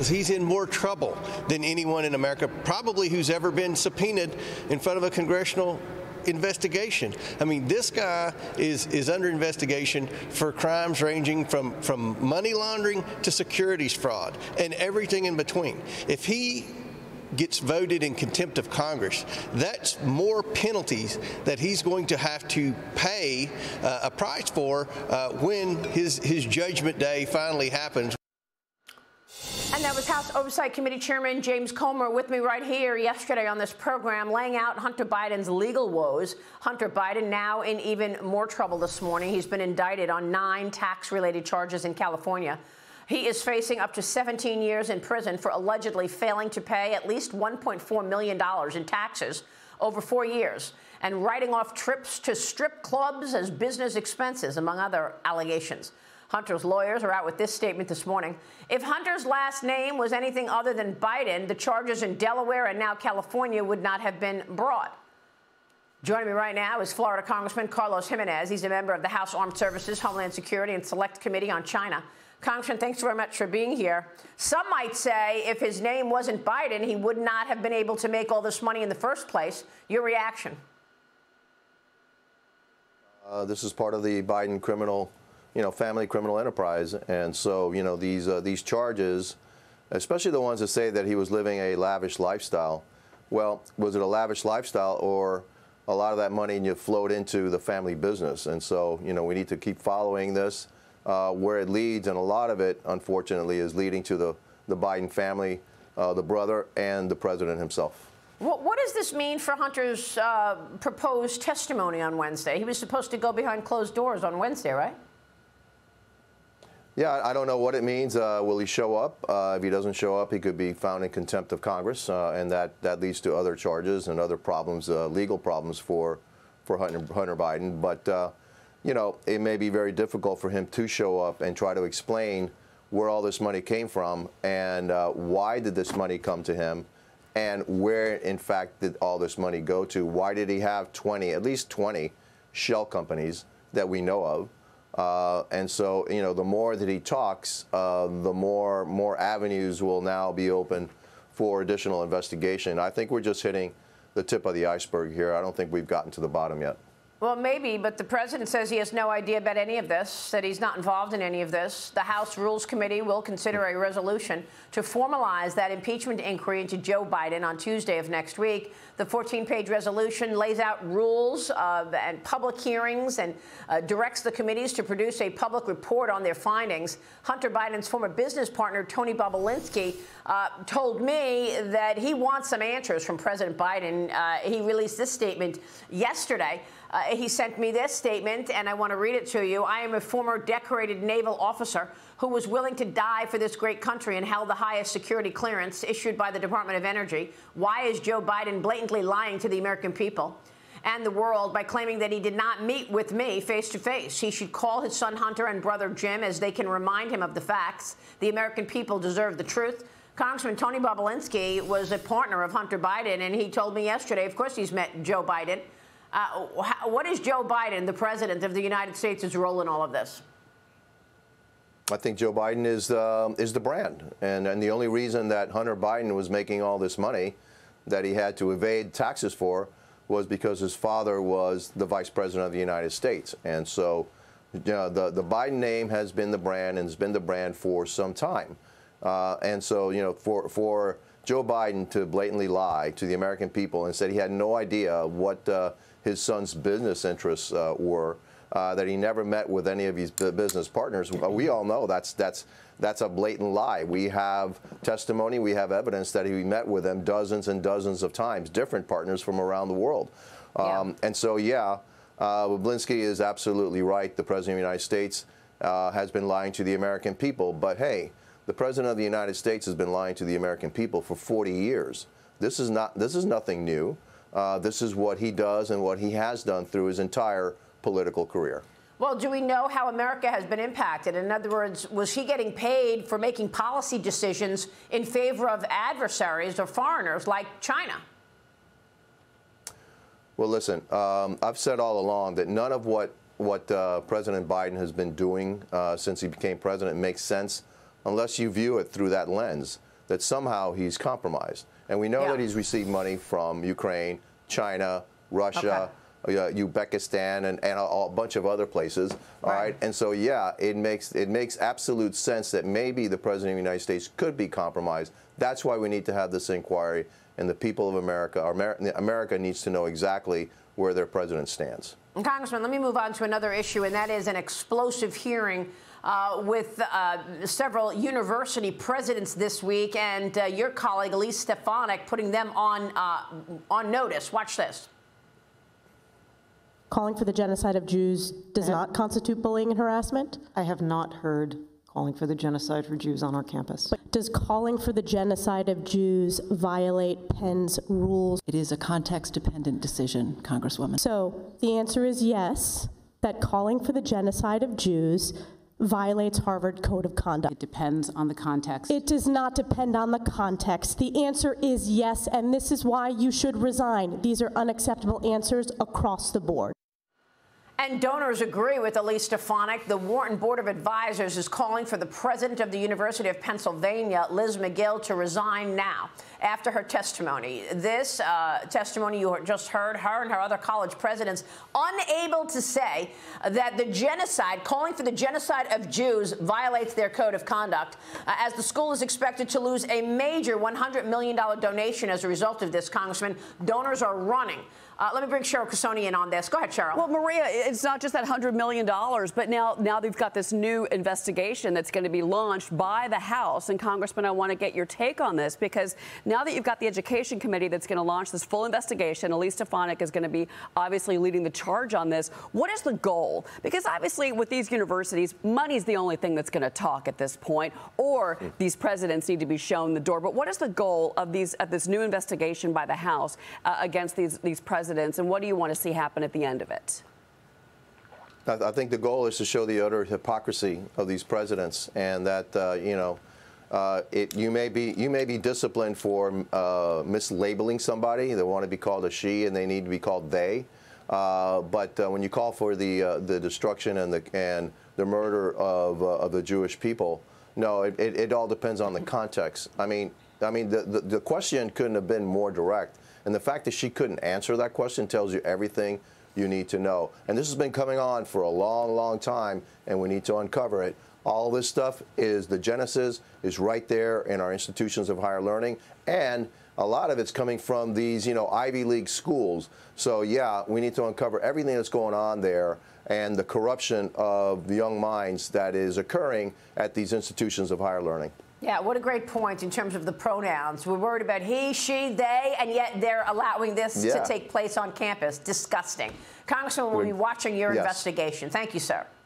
because he's in more trouble than anyone in America, probably who's ever been subpoenaed in front of a congressional investigation. I mean, this guy is under investigation for crimes ranging from money laundering to securities fraud and everything in between. If he gets voted in contempt of Congress, that's more penalties that he's going to have to pay a price for when his judgment day finally happens. And that was House Oversight Committee Chairman James Comer with me right here yesterday on this program, laying out Hunter Biden's legal woes. Hunter Biden now in even more trouble this morning. He's been indicted on 9 tax-related charges in California. He is facing up to 17 years in prison for allegedly failing to pay at least $1.4 million in taxes over 4 years and writing off trips to strip clubs as business expenses, among other allegations. Hunter's lawyers are out with this statement this morning. If Hunter's last name was anything other than Biden, the charges in Delaware and now California would not have been brought. Joining me right now is Florida Congressman Carlos Jimenez. He's a member of the House Armed Services, Homeland Security, and Select Committee on China. Congressman, thanks very much for being here. Some might say if his name wasn't Biden, he would not have been able to make all this money in the first place. Your reaction? This is part of the Biden criminal, family criminal enterprise. And so, these charges, especially the ones that say that he was living a lavish lifestyle. Well, was it a lavish lifestyle, or a lot of that money and you flowed into the family business? And so, we need to keep following this. Where it leads, and a lot of it, unfortunately, is leading to the Biden family, the brother, and the president himself. What does this mean for Hunter's proposed testimony on Wednesday? He was supposed to go behind closed doors on Wednesday, right? Yeah, I don't know what it means. Will he show up? If he doesn't show up, he could be found in contempt of Congress, and that leads to other charges and other problems, legal problems for Hunter Biden. But it may be very difficult for him to show up and try to explain where all this money came from and why did this money come to him and where, in fact, did all this money go to? Why did he have at least 20 shell companies that we know of? And so, the more that he talks, the more avenues will now be open for additional investigation. I think we're just hitting the tip of the iceberg here. I don't think we've gotten to the bottom yet. Well, maybe, but the president says he has no idea about any of this, that he's not involved in any of this. The House Rules Committee will consider a resolution to formalize that impeachment inquiry into Joe Biden on Tuesday of next week. The 14-page resolution lays out rules and public hearings and directs the committees to produce a public report on their findings. Hunter Biden's former business partner, Tony Bobulinski, told me that he wants some answers from President Biden. He released this statement yesterday. He sent me this statement, and I want to read it to you. I am a former decorated naval officer who was willing to die for this great country and held the highest security clearance issued by the Department of Energy. Why is Joe Biden blatantly lying to the American people and the world by claiming that he did not meet with me face-to-face? He should call his son Hunter and brother Jim, as they can remind him of the facts. The American people deserve the truth. Congressman Tony Bobulinski was a partner of Hunter Biden, and he told me yesterday, of course, he's met Joe Biden. What is Joe Biden, the president of the United States' role in all of this? I think Joe Biden is the brand. And the only reason that Hunter Biden was making all this money that he had to evade taxes for was because his father was the vice president of the United States. And so the Biden name has been the brand and has been the brand for some time. And so, for Joe Biden to blatantly lie to the American people and said he had no idea what his son's business interests were, that he never met with any of his business partners. We all know that's a blatant lie. We have testimony, we have evidence that he met with them dozens and dozens of times, different partners from around the world. And so, Bobulinski is absolutely right. The president of the United States has been lying to the American people. But hey, the president of the United States has been lying to the American people for 40 years. This is nothing new. This is what he does and what he has done through his entire political career. Well, do we know how America has been impacted? In other words, was he getting paid for making policy decisions in favor of adversaries or foreigners like China? Well, listen, I've said all along that none of what President Biden has been doing since he became president makes sense unless you view it through that lens. that somehow he's compromised. And we know that he's received money from Ukraine, China, Russia, Uzbekistan, and a bunch of other places. All right. And so, yeah, it makes absolute sense that maybe the president of the United States could be compromised. That's why we need to have this inquiry. And the people of America, America needs to know exactly where their president stands. Congressman, let me move on to another issue, and that is an explosive hearing with several university presidents this week, and your colleague Elise Stefanik putting them on notice. Watch this. Calling for the genocide of Jews does not constitute bullying and harassment? I have not heard calling for the genocide for Jews on our campus. But does calling for the genocide of Jews violate Penn's rules? It is a context-dependent decision, Congresswoman. So the answer is yes, that calling for the genocide of Jews violates Harvard Code of Conduct. It depends on the context. It does not depend on the context. The answer is yes, and this is why you should resign. These are unacceptable answers across the board. And donors agree with Elise Stefanik. The Wharton Board of Advisors is calling for the president of the University of Pennsylvania, Liz McGill, to resign now after her testimony. This testimony you just heard, her and her other college presidents unable to say that the genocide, calling for the genocide of Jews, violates their code of conduct, as the school is expected to lose a major $100 million donation as a result of this, Congressman. Donors are running. Let me bring Cheryl Cussoni in on this. Go ahead, Cheryl. Well, Maria, it's not just that $100 million, but now they've got this new investigation that's going to be launched by the House. And, Congressman, I want to get your take on this, because now that you've got the Education Committee that's going to launch this full investigation, Elise Stefanik is going to be obviously leading the charge on this. What is the goal? Because, obviously, with these universities, money's the only thing that's going to talk at this point, or these presidents need to be shown the door. But what is the goal of this new investigation by the House against these presidents? And what do you want to see happen at the end of it? I think the goal is to show the utter hypocrisy of these presidents, and that you may be disciplined for mislabeling somebody. They want to be called a she, and they need to be called they. But when you call for the destruction and the murder of the Jewish people, no, it all depends on the context. I mean, the question couldn't have been more direct. And the fact that she couldn't answer that question tells you everything you need to know. And this has been coming on for a long, long time, and we need to uncover it. All this stuff is, the genesis is right there in our institutions of higher learning, and a lot of it's coming from these, Ivy League schools. So, yeah, we need to uncover everything that's going on there and the corruption of the young minds that is occurring at these institutions of higher learning. Yeah, what a great point in terms of the pronouns. We're worried about he, she, they, and yet they're allowing this to take place on campus. Disgusting. Congressman, we'll be watching your investigation. Thank you, sir.